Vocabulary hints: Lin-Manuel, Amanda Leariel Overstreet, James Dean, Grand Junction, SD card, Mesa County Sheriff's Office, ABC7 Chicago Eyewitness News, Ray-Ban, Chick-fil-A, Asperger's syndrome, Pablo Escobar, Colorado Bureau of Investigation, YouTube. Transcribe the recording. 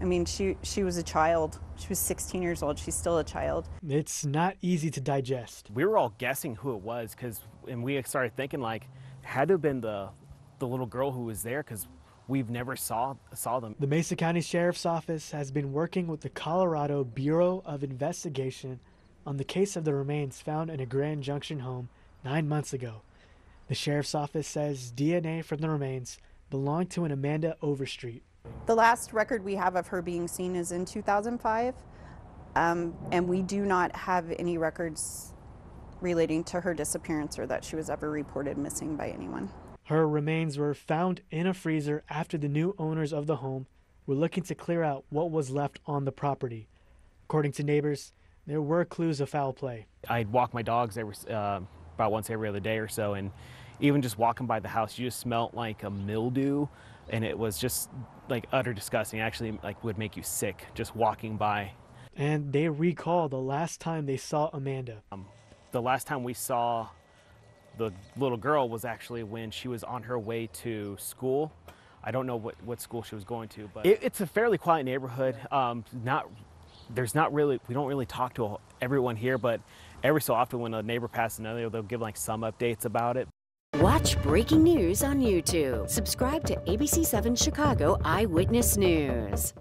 I mean, she was a child. She was 16 years old. She's still a child. It's not easy to digest. We were all guessing who it was, and we started thinking, like, had to have been the little girl who was there, because we've never saw them. The Mesa County Sheriff's Office has been working with the Colorado Bureau of Investigation on the case of the remains found in a Grand Junction home 9 months ago. The Sheriff's Office says DNA from the remains belonged to an Amanda Overstreet. The last record we have of her being seen is in 2005, and we do not have any records relating to her disappearance or that she was ever reported missing by anyone. Her remains were found in a freezer after the new owners of the home were looking to clear out what was left on the property. According to neighbors, there were clues of foul play. I'd walk my dogs about once every other day or so, and even just walking by the house, you just smelled like a mildew, and it was just like utter disgusting. It actually would make you sick just walking by. And they recall the last time they saw Amanda. The last time we saw the little girl was actually when she was on her way to school. I don't know what school she was going to, but it's a fairly quiet neighborhood. We don't really talk to everyone here, but every so often when a neighbor passes another, they'll give like some updates about it. Watch breaking news on YouTube. Subscribe to ABC7 Chicago Eyewitness News.